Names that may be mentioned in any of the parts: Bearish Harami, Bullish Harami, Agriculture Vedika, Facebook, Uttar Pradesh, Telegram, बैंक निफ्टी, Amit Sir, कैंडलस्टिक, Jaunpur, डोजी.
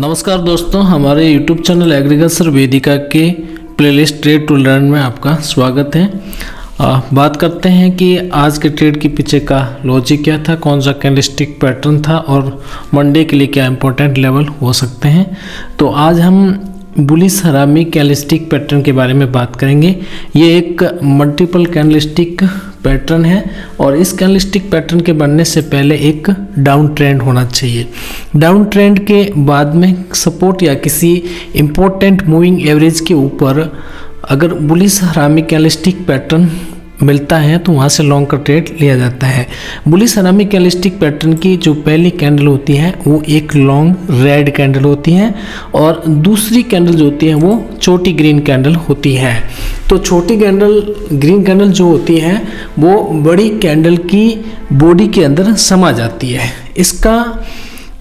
नमस्कार दोस्तों, हमारे YouTube चैनल एग्रीकल्चर वेदिका के प्लेलिस्ट ट्रेड टू लर्न में आपका स्वागत है। बात करते हैं कि आज के ट्रेड के पीछे का लॉजिक क्या था, कौन सा कैंडलस्टिक पैटर्न था और मंडे के लिए क्या इंपॉर्टेंट लेवल हो सकते हैं। तो आज हम बुलिश हरामी कैंडलस्टिक पैटर्न के बारे में बात करेंगे। ये एक मल्टीपल कैंडलस्टिक पैटर्न है और इस कैंडलस्टिक पैटर्न के बनने से पहले एक डाउन ट्रेंड होना चाहिए। डाउन ट्रेंड के बाद में सपोर्ट या किसी इम्पोर्टेंट मूविंग एवरेज के ऊपर अगर बुलिश हरामी कैंडलस्टिक पैटर्न मिलता है तो वहाँ से लॉन्ग का ट्रेड लिया जाता है। बुलिश हरामी कैंडलस्टिक पैटर्न की जो पहली कैंडल होती है वो एक लॉन्ग रेड कैंडल होती है और दूसरी कैंडल जो होती है वो छोटी ग्रीन कैंडल होती है। तो छोटी कैंडल ग्रीन कैंडल जो होती है वो बड़ी कैंडल की बॉडी के अंदर समा जाती है। इसका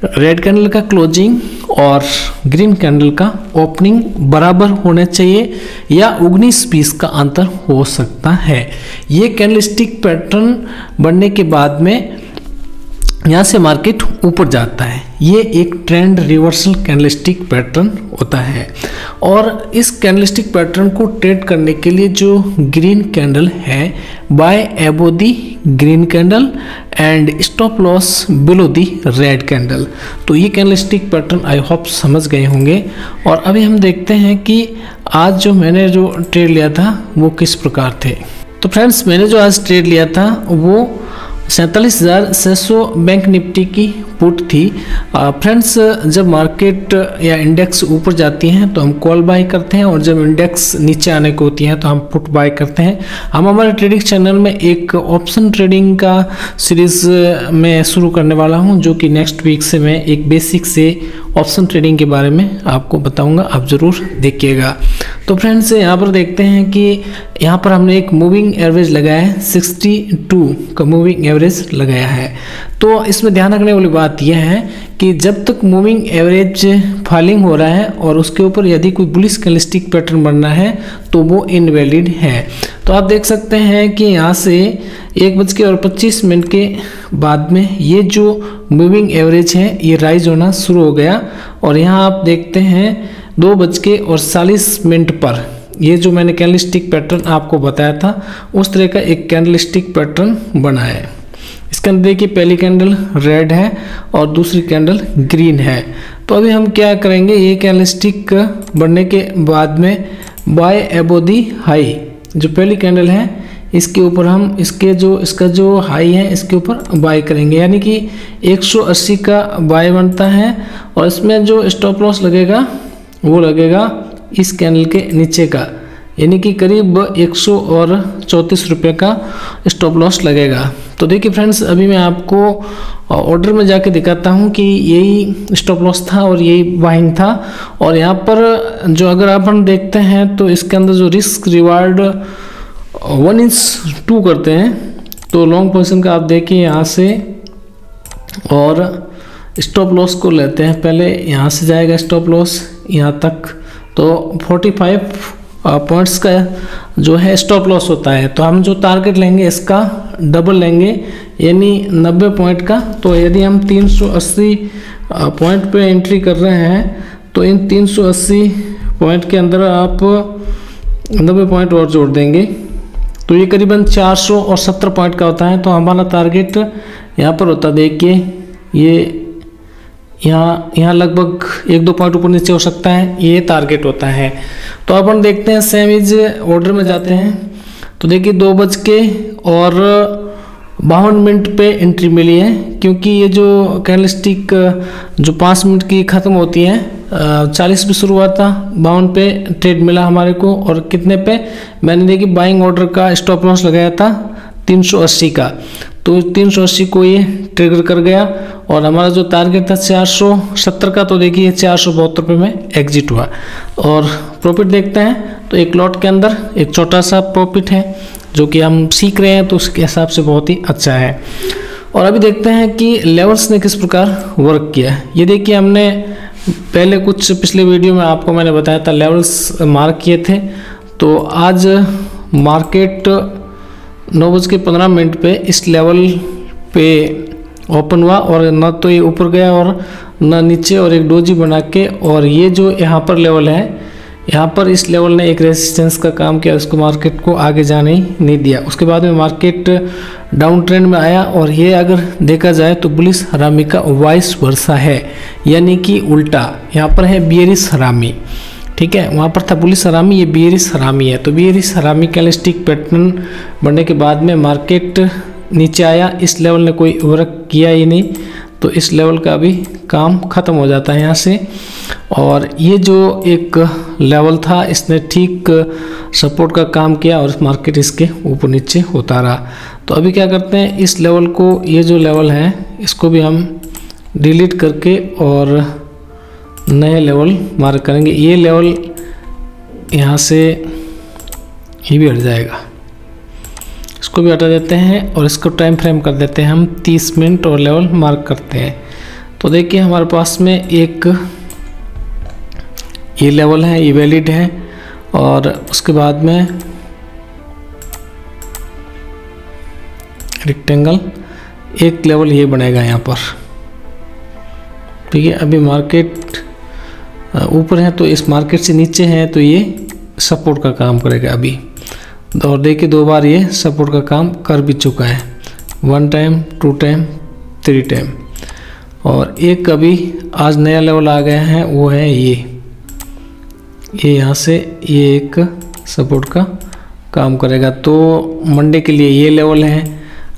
रेड कैंडल का क्लोजिंग और ग्रीन कैंडल का ओपनिंग बराबर होने चाहिए या 19-20 का अंतर हो सकता है। ये कैंडलस्टिक पैटर्न बनने के बाद में यहाँ से मार्केट ऊपर जाता है। ये एक ट्रेंड रिवर्सल कैंडलस्टिक पैटर्न होता है और इस कैंडलस्टिक पैटर्न को ट्रेड करने के लिए जो ग्रीन कैंडल है buy above the green candle and stop loss below the red candle. तो ये कैंडलस्टिक पैटर्न आई होप समझ गए होंगे। और अभी हम देखते हैं कि आज जो मैंने जो ट्रेड लिया था वो किस प्रकार थे। तो फ्रेंड्स, मैंने जो आज ट्रेड लिया था वो 47,600 बैंक निफ्टी की पुट थी। फ्रेंड्स, जब मार्केट या इंडेक्स ऊपर जाती हैं तो हम कॉल बाय करते हैं और जब इंडेक्स नीचे आने को होती है तो हम पुट बाय करते हैं। हम हमारे ट्रेडिंग चैनल में एक ऑप्शन ट्रेडिंग का सीरीज़ में शुरू करने वाला हूं, जो कि नेक्स्ट वीक से मैं एक बेसिक से ऑप्शन ट्रेडिंग के बारे में आपको बताऊँगा, आप ज़रूर देखिएगा। तो फ्रेंड्स, यहाँ पर देखते हैं कि यहाँ पर हमने एक मूविंग एवरेज लगाया है, 62 का मूविंग एवरेज लगाया है। तो इसमें ध्यान रखने वाली बात यह है कि जब तक मूविंग एवरेज फॉलिंग हो रहा है और उसके ऊपर यदि कोई बुलिश कैंडलस्टिक पैटर्न बनना है तो वो इनवैलिड है। तो आप देख सकते हैं कि यहाँ से 1:25 के बाद में ये जो मूविंग एवरेज है ये राइज होना शुरू हो गया और यहाँ आप देखते हैं 2:40 पर ये जो मैंने कैंडलस्टिक पैटर्न आपको बताया था उस तरह का एक कैंडलस्टिक पैटर्न बना है। इसके अंदर देखिए पहली कैंडल रेड है और दूसरी कैंडल ग्रीन है। तो अभी हम क्या करेंगे, ये कैंडलस्टिक बनने के बाद में बाय एबो दी हाई जो पहली कैंडल है इसके ऊपर हम इसका जो हाई है इसके ऊपर बाय करेंगे, यानी कि 180 का बाय बनता है और इसमें जो स्टॉप लॉस लगेगा वो लगेगा इस कैंडल के नीचे का, यानी कि करीब 134 रुपये का स्टॉप लॉस लगेगा। तो देखिए फ्रेंड्स, अभी मैं आपको ऑर्डर में जाके दिखाता हूं कि यही स्टॉप लॉस था और यही बाइंग था। और यहाँ पर जो अगर अपन देखते हैं तो इसके अंदर जो रिस्क रिवार्ड 1:2 करते हैं तो लॉन्ग पोजिशन का आप देखिए यहाँ से और स्टॉप लॉस को लेते हैं, पहले यहाँ से जाएगा स्टॉप लॉस यहाँ तक, तो 45 पॉइंट्स का जो है स्टॉप लॉस होता है। तो हम जो टारगेट लेंगे इसका डबल लेंगे यानी 90 पॉइंट का। तो यदि हम 380 पॉइंट पे एंट्री कर रहे हैं तो इन 380 पॉइंट के अंदर आप 90 पॉइंट और जोड़ देंगे तो ये करीबन 470 पॉइंट का होता है। तो हमारा टारगेट यहाँ पर होता, देखिए ये यहाँ लगभग 1-2 पॉइंट ऊपर नीचे हो सकता है, ये टारगेट होता है। तो अपन देखते हैं सेम इज ऑर्डर में जाते हैं। तो देखिए 2:52 पे एंट्री मिली है क्योंकि ये जो कैंडलस्टिक जो 5 मिनट की ख़त्म होती है 40 पे शुरू हुआ था, 52 पे ट्रेड मिला हमारे को। और कितने पे मैंने देखिए बाइंग ऑर्डर का स्टॉप लॉस लगाया था 380 का, तो 380 को ये ट्रिगर कर गया और हमारा जो टारगेट था 470 का, तो देखिए 472 में एग्जिट हुआ। और प्रॉफिट देखते हैं तो एक लॉट के अंदर एक छोटा सा प्रॉफिट है जो कि हम सीख रहे हैं, तो उसके हिसाब से बहुत ही अच्छा है। और अभी देखते हैं कि लेवल्स ने किस प्रकार वर्क किया। ये देखिए हमने पहले कुछ पिछले वीडियो में आपको मैंने बताया था लेवल्स मार्क किए थे। तो आज मार्केट 9:15 पे इस लेवल पे ओपन हुआ और ना तो ये ऊपर गया और ना नीचे, और एक डोजी बना के, और ये जो यहाँ पर लेवल है, यहाँ पर इस लेवल ने एक रेजिस्टेंस का काम किया, उसको मार्केट को आगे जाने नहीं दिया। उसके बाद में मार्केट डाउन ट्रेंड में आया, और ये अगर देखा जाए तो बुलिश हरामी का वाइस वर्सा है, यानी कि उल्टा। यहाँ पर है बेयरिश हरामी, ठीक है, वहाँ पर था बुलिश हरामी, ये बेयरिश हरामी है। तो बेयरिश हरामी कैंडलस्टिक पैटर्न बनने के बाद में मार्केट नीचे आया, इस लेवल ने कोई वर्क किया ही नहीं, तो इस लेवल का भी काम ख़त्म हो जाता है यहाँ से। और ये जो एक लेवल था, इसने ठीक सपोर्ट का काम किया और मार्केट इसके ऊपर नीचे होता रहा। तो अभी क्या करते हैं, इस लेवल को, ये जो लेवल है, इसको भी हम डिलीट करके और नए लेवल मार्क करेंगे। ये लेवल यहाँ से ही भी हट जाएगा, इसको भी हटा देते हैं, और इसको टाइम फ्रेम कर देते हैं हम 30 मिनट और लेवल मार्क करते हैं। तो देखिए हमारे पास में एक ये लेवल है, ये वैलिड है, और उसके बाद में रेक्टेंगल एक लेवल ये बनेगा यहाँ पर, ठीक है। अभी मार्केट ऊपर है, तो इस मार्केट से नीचे है तो ये सपोर्ट का काम करेगा अभी, और देखिए दो बार ये सपोर्ट का काम कर भी चुका है, 1 टाइम 2 टाइम 3 टाइम। और एक अभी आज नया लेवल आ गया है, वो है ये यहाँ से ये एक सपोर्ट का काम करेगा। तो मंडे के लिए ये लेवल है,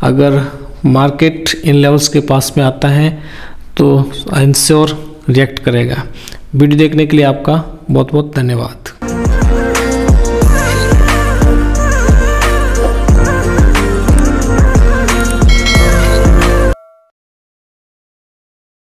अगर मार्केट इन लेवल्स के पास में आता है तो आई एम श्योर रिएक्ट करेगा। वीडियो देखने के लिए आपका बहुत बहुत धन्यवाद।